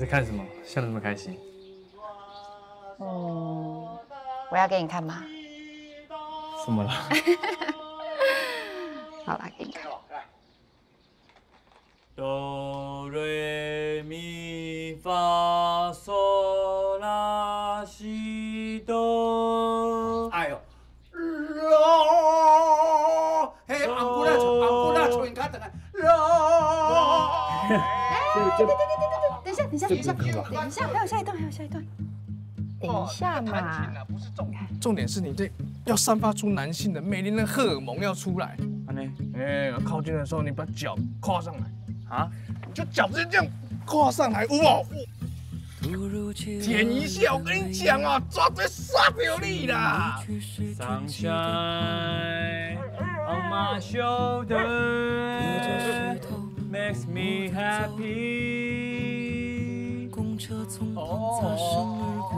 在看什么？笑得那么开心。嗯，我要给你看吗？怎么了？好啦，给你看。哆瑞咪发嗦拉西哆。哎呦！罗，嘿，安古拉吹，你看这个罗。 等一下，还有下一段，等一下嘛。重点是你这要散发出男性的魅力，那荷尔蒙要出来。安妮，哎，靠近的时候你把脚跨上来啊，就脚直接这样跨上来，哇！舔一下，我跟你讲啊，抓嘴耍有力啦。上山，阿妈修的。 Makes me happy。 公车从旁擦身而过。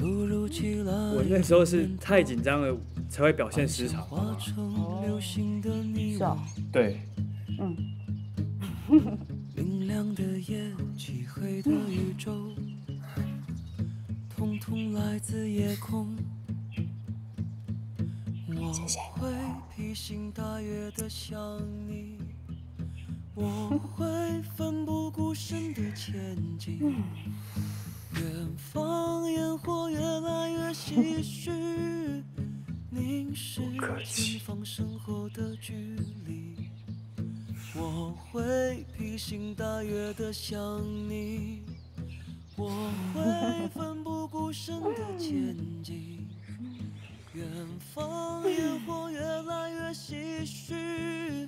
我那时候是太紧张了，才会表现失常。是啊。对。嗯。明亮的夜，漆黑的宇宙，统统来自夜空。 我会披星戴月的想你，我会奋不顾身的前进，远方烟火越来越唏嘘，凝视前方身后的距离。我会披星戴月的想你，我会奋不顾身的前进。 远方烟火越来越唏嘘，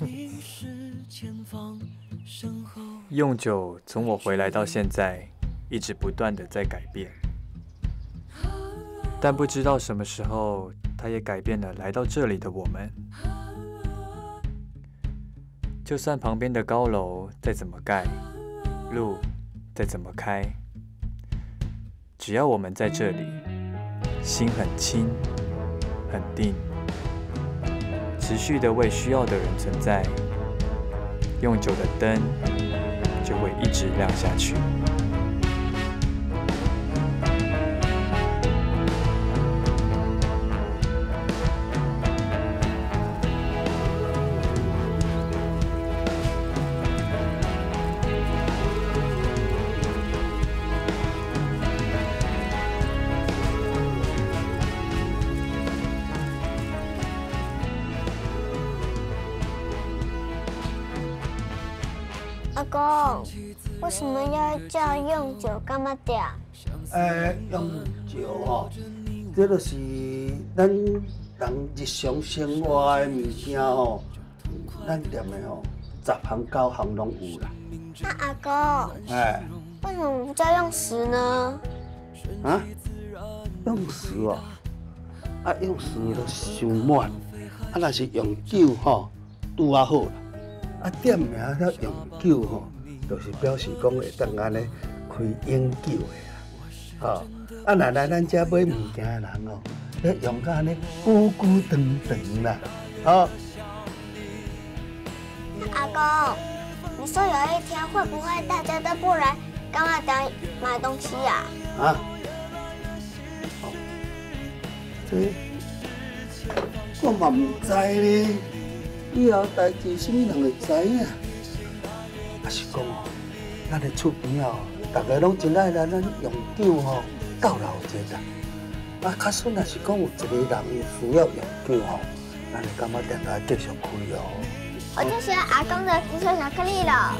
凝视前方身后。用酒从我回来到现在，一直不断的在改变，但不知道什么时候，它也改变了来到这里的我们。就算旁边的高楼再怎么盖，路再怎么开，只要我们在这里。 心很轻，很定，持续的为需要的人存在。用久的灯就会一直亮下去。为什么要叫用酒干嘛的？用酒哦，这就是咱人日常生活的物件哦，咱店的哦，10项9项拢有啦。那阿公，为什么不叫用食呢？啊，用食哦，啊用食就伤满，啊若是用酒吼，拄啊好啦。啊店名叫用酒吼。 就是表示讲会当安尼开永久的啦，吼！啊，若来咱遮买物件的人哦，咧用到安尼久久长长啦，吼！阿公，你说有一天会不会大家都不来干嘛等买东西呀？啊？哦，这我嘛唔知咧，以后代志啥物人会知影？ 也是讲哦，咱的厝边哦，大家拢真爱来咱用酒哦，斗闹热闹。啊，假使若是讲有一个人有需要用酒哦，咱就感觉店家继续开哦。我就喜欢阿公的紫色巧克力了。